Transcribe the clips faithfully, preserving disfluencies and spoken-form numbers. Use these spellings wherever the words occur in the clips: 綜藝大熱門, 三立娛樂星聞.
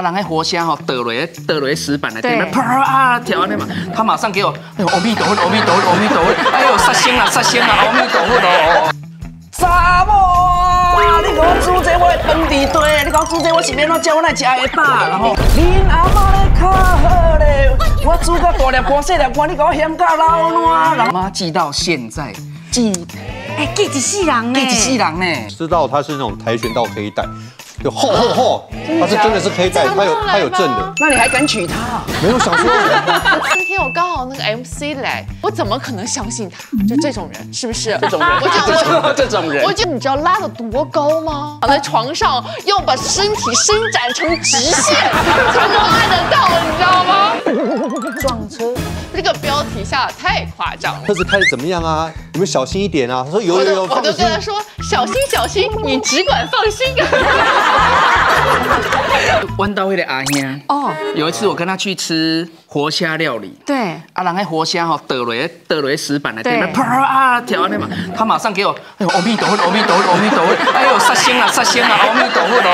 啊，人迄活虾吼倒落，倒落石板内底，啪啊跳安尼嘛，他马上给我，哎呦，阿弥陀佛，阿弥陀佛，阿弥陀佛，哎呦，杀生啦，杀生啦，阿弥陀佛咯。查某啊，你给我煮这我的饭地地，你给我煮这我是免怎叫我来吃会饱？然后，恁阿妈咧较好咧，我煮到大粒盘细粒盘，你给我嫌到老烂。然后妈记到现在，记，哎，记一世人呢，记一世人呢。知道他是那种跆拳道黑带。 有吼吼吼，他是真的是黑带，他有他有证的。那你还敢娶她？没有想说。今天我刚好那个 M C 来，我怎么可能相信他？就这种人，是不是？这种人，我就这种人。我就你知道拉得多高吗？躺在床上要把身体伸展成直线，才能按得到，你知道吗？撞车，这个标题下得太夸张了。车子开得怎么样啊？你们小心一点啊！他说有有有，我都跟他说小心小心，你只管放心。 弯刀会的阿兄哦，有一次我跟他去吃活虾料理，对，啊，人迄活虾吼倒落，倒落石板内底，啪啊跳安尼嘛，他马上给我，哎呦，阿弥陀佛，阿弥陀佛，阿弥陀佛，哎呦，杀生啦，杀生啦，阿弥陀佛咯，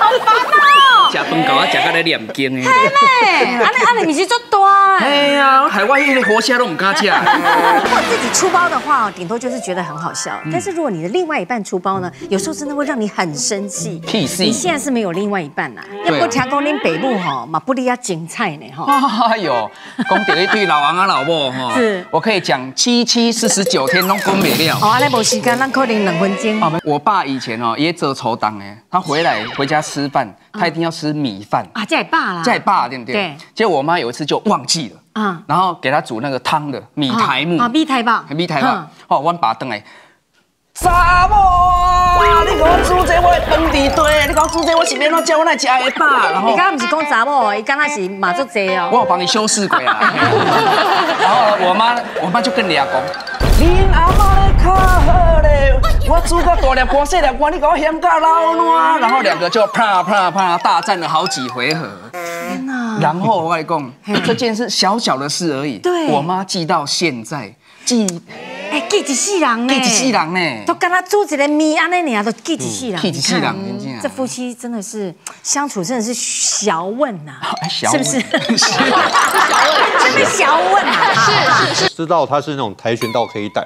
好烦哦，食饭到啊，食到咧念经诶，嘿咩，安尼安尼咪是足大诶，哎呀，海外迄个活虾都唔敢食。如果自己出包的话，顶多就是觉得很好笑，但是如果你的另外一半出包呢，有时候真的会让你很生气。 你现在是没有另外一半啦，要不听讲恁北部吼嘛不离啊精彩呢吼。哎呦，讲到一对老王啊老婆哈，是，我可以讲七七四十九天拢分袂了。哦，安尼无时间，咱可能两分钟。我爸以前哦也做厨档诶，他回来回家吃饭，他一定要吃米饭啊，这也罢啦，这也罢对不对？对。结果我妈有一次就忘记了啊，然后给他煮那个汤的米苔目啊，米苔吧，米苔吧，哦，我爸回来。 查某啊！你给我煮这我的饭地地，你给我煮这我是免怎叫我来吃会饱？然后你刚刚不是讲查某，伊刚刚是马做济哦。我有帮你修饰过啊。然后我妈，我妈就跟你阿公，恁阿妈咧较好咧，我煮到大粒盘细粒盘，你给我嫌到老烂。然后两个就啪啪啪大战了好几回合。天哪！然后我跟你讲，这件事小小的事而已。对。我妈记到现在，记。 哎，记一世人呢，记一世人呢，都跟他煮一个面安尼尔，都记一世人。记一世人，这夫妻真的是相处，真的是小问呐，是不是？小问，真的小问啊！是是是，知道他是那种跆拳道黑带，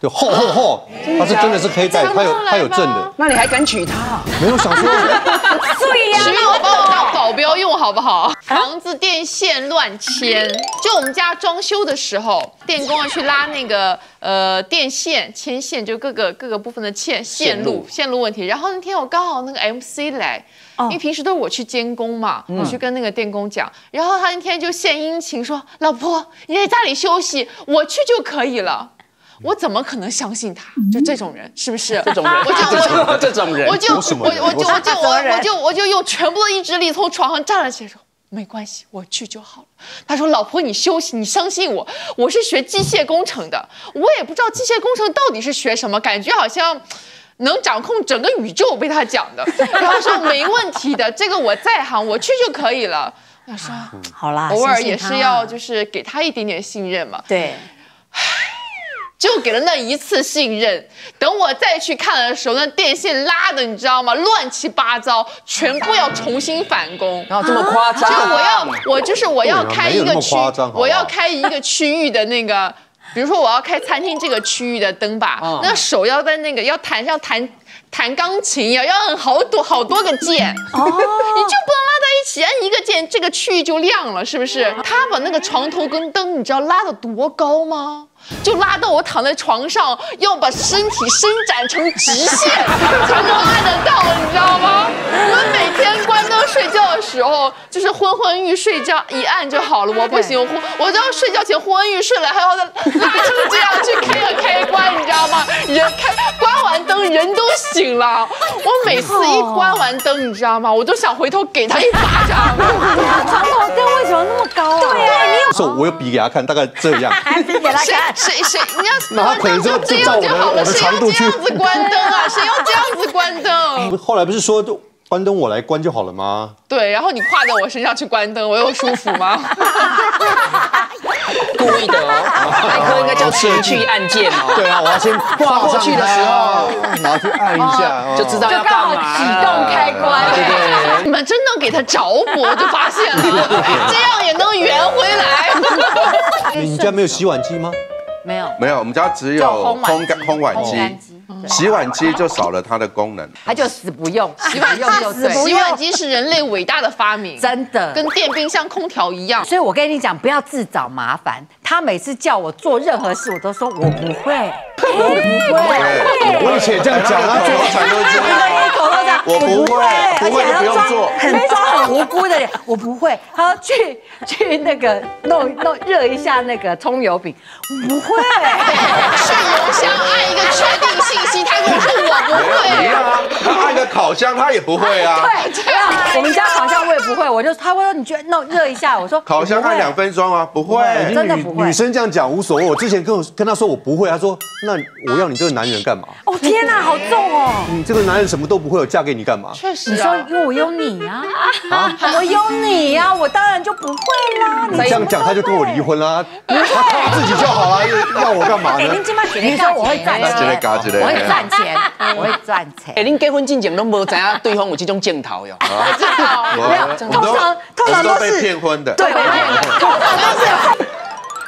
就吼吼吼，他是真的是黑带，他有他有证的。那你还敢娶她？没有想说。对呀，娶我把我当保镖用好不好？房子电线乱牵，就我们家装修的时候，电工要去拉那个呃。 呃，电线牵线就各个各个部分的线线路线路问题。然后那天我刚好那个 M C 来，因为平时都是我去监工嘛，我去跟那个电工讲。然后他那天就献殷勤说：“老婆，你在家里休息，我去就可以了。”我怎么可能相信他？就这种人，是不是？这种人，我就这种人，我就我我就我就我就我就用全部的意志力从床上站了起来说。 没关系，我去就好了。他说：“老婆，你休息，你相信我。我是学机械工程的，我也不知道机械工程到底是学什么，感觉好像能掌控整个宇宙。”被他讲的，然后说没问题的，这个我在行，我去就可以了。我说好啦，偶尔也是要就是给他一点点信任嘛。对，就给了那一次信任。等我再去看的时候，那电线拉的你知道吗？乱七八糟，全部要重新返工。然后这么夸张？就我要，我就是我要开一个区，我要开一个区域的那个，比如说我要开餐厅这个区域的灯吧，那手要在那个要弹上弹弹钢琴呀，要按好多好多个键，哦，你就不能拉在一起，按一个键这个区域就亮了，是不是？他把那个床头跟灯，你知道拉得多高吗？ 就拉到我躺在床上，要把身体伸展成直线，才能按得到，你知道吗？我们每天关灯睡觉的时候，就是昏昏欲睡，这样一按就好了。我不行，我昏，我就要睡觉前昏昏欲睡了，还要再拉出这样去开个开关，你知道吗？人开关完灯，人都醒了。我每次一关完灯，你知道吗？我都想回头给他一巴掌。床头灯为什么那么高啊？对呀，你有手，我有笔给他看，大概这样。笔给他看。 谁谁，你要关灯就这样就好了，谁要这样子关灯啊？谁要这样子关灯？后来不是说就关灯我来关就好了吗？对，然后你跨到我身上去关灯，我有舒服吗？故意的哦，艾哥应该叫情趣按键哦。对啊，我要先划过去的时候，然后去按一下，就知道要干嘛。启动开关，对对对。你们真能给他着火，就发现了，这样也能圆回来。你家没有洗碗机吗？没有，没有，我们家只有烘干烘碗机。 洗碗机就少了它的功能，它就死不用。洗碗机就对，洗碗机是人类伟大的发明，真的，跟电冰箱、空调一样。所以我跟你讲，不要自找麻烦。他每次叫我做任何事，我都说我不会，我不会。我以前这样讲啊，做菜都这样，我不会，不会就不用做，很装很无辜的脸，我不会。他去去那个弄弄热一下那个葱油饼，不会。去油箱按一个确定性。 他跟我说我不会啊，他按个烤箱他也不会啊。对，我们家烤箱我也不会，我就他会说你觉得弄热一下，我说烤箱按两分钟啊，不会，真的不会。女生这样讲无所谓，我之前跟我跟他说我不会，他说那我要你这个男人干嘛？哦天哪，好重哦！你这个男人什么都不会，我嫁给你干嘛？确实，你说因为我有你啊，啊，我有你啊，我当然就不会啦。你这样讲他就跟我离婚啦，他靠自己就好啦，要我干嘛呢？你说我会干嘛？ 会赚钱，我会赚钱。哎，您结婚之前都无知影对方有这种镜头哟？没有，通常通常都是骗婚的。对，通常都是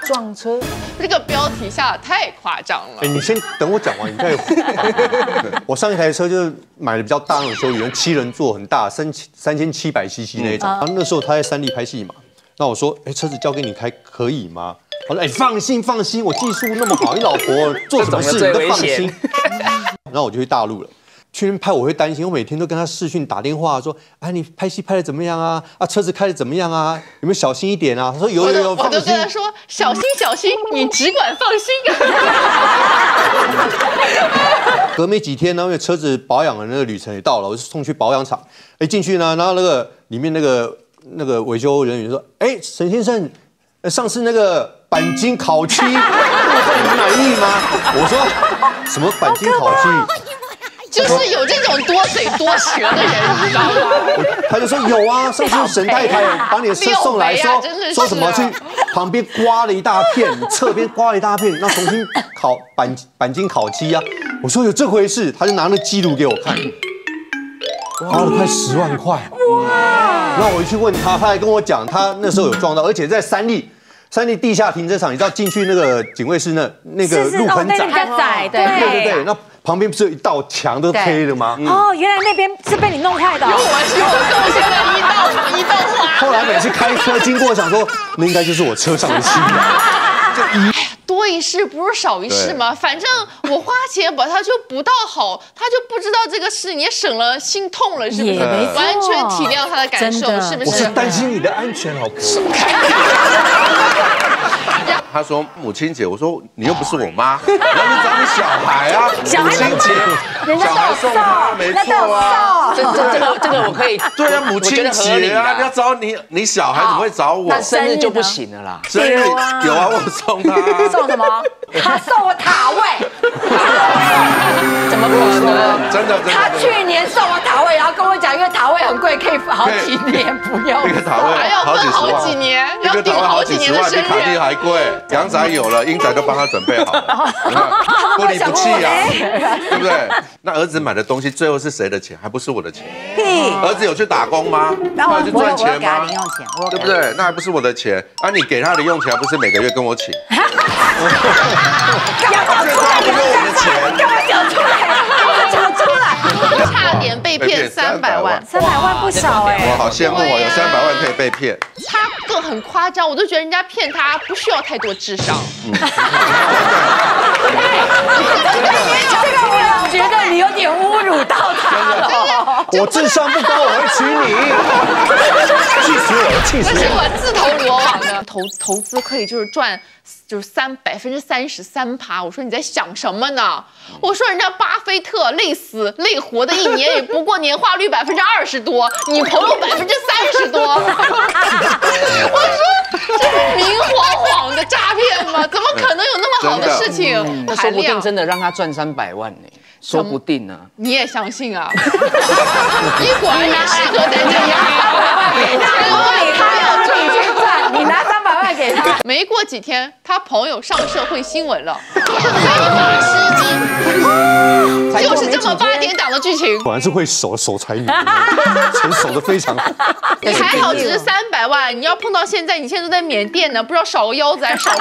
撞车。这个标题下得太夸张了。哎，你先等我讲完，你再。我上一台车就是买的比较大那种休旅，七人座很大，三三千七百 C C 那种。那时候他在三立拍戏嘛，那我说，哎，车子交给你开可以吗？ 我说：“哎，放心放心，我技术那么好，你老婆做什么事你都放心。”然后我就去大陆了，去那边拍我会担心，我每天都跟他视讯打电话说：“哎，你拍戏拍的怎么样啊？啊，车子开的怎么样啊？有没有小心一点啊？”他说：“有有有，放心。”我就跟他说：“小心小心，你只管放心。”隔没几天呢，因为车子保养的那个旅程也到了，我就送去保养厂。哎，进去呢，然后那个里面那个那个维修人员说：“哎，沈先生，上次那个。” 钣金烤漆，你满意吗？我说什么钣金烤漆，就是有这种多嘴多舌的人，你知道吗？他就说有啊，上次沈太太把你的车送来说，说什么去旁边刮了一大片，侧边刮了一大片，那重新烤钣钣金烤漆啊。我说有这回事，他就拿那记录给我看，花了快十万块。哇！那我一去问他，他还跟我讲，他那时候有撞到，而且在三立。 三立地下停车场，你知道进去那个警卫室那那个路很窄，对对对，那旁边不是有一道墙都黑的吗？哦，原来那边是被你弄坏的。有我有我贡献了一道一道花。后来每次开车经过，想说那应该就是我车上的漆。多一事不如少一事嘛，反正我花钱把它就补到好，他就不知道这个事，你也省了心痛了，是不是？完全体谅他的感受，是不是？我是担心你的安全，老婆。 他说母亲节，我说你又不是我妈，那是咱们小孩啊。母亲节，小孩送他没错啊。这这这个这个我可以。对啊，母亲节啊，要找你你小孩怎么会找我？那生日就不行了啦。生日有啊，我送他。送什么？他送我塔位。怎么可能？真的真的。他去年送我塔位，然后跟我讲，因为塔位很贵，可以好几年不用。一个塔位还要分好几年，要顶好几年的生日。比卡利还贵。 羊仔有了，鹰仔都帮他准备好了，不离不弃啊，对不对？那儿子买的东西最后是谁的钱？还不是我的钱。儿子有去打工吗？那我去赚钱吗？零用钱，对不对？那还不是我的钱啊！你给他的用钱，还不是每个月跟我请？哈哈哈哈哈！这话不是我的钱，跟我讲出来，跟我讲出来，差点被骗三百万，三百万不少哎！我好羡慕我有三百万可以被骗。他更很夸张，我都觉得人家骗他不需要太多。 智商，这个我觉得你有点侮辱到他了。我智商不高，我会娶你。气死我！气死我！那是我自投罗网的。投投资可以就是赚，就是三百分之三十三趴。我说你在想什么呢？我说人家巴菲特累死累活的一年也不过年化率百分之二十多，你朋友百分之三十多。我说这是明晃晃的诈骗吗？怎么可能有那么好的事情？那说不定真的让他赚三百万呢。 说不定呢，你也相信啊？你果然适合在这里。他要赚，你拿三百万给他。没过几天他朋友上社会新闻了，非法失禁，就是这么八点档的剧情。果然是会守守财女，钱守得非常好。你还好只是三百万，你要碰到现在，你现在在缅甸呢，不知道少个腰子还少。